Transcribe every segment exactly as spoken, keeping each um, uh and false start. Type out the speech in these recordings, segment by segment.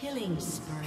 Killing spree.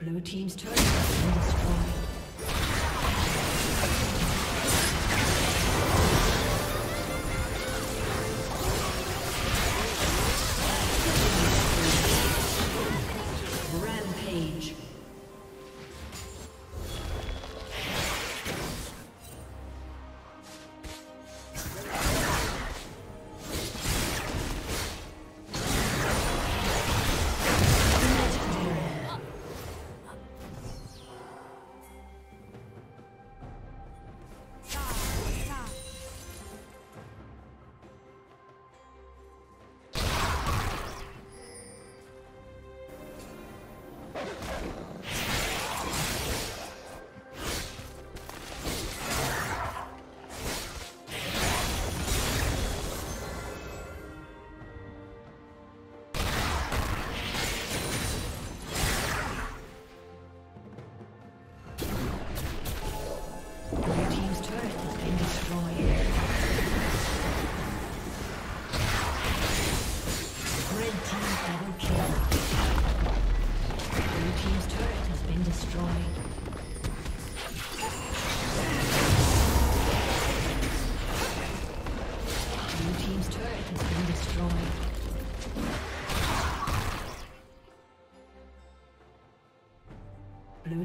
Blue Team's turret has been destroyed. Blue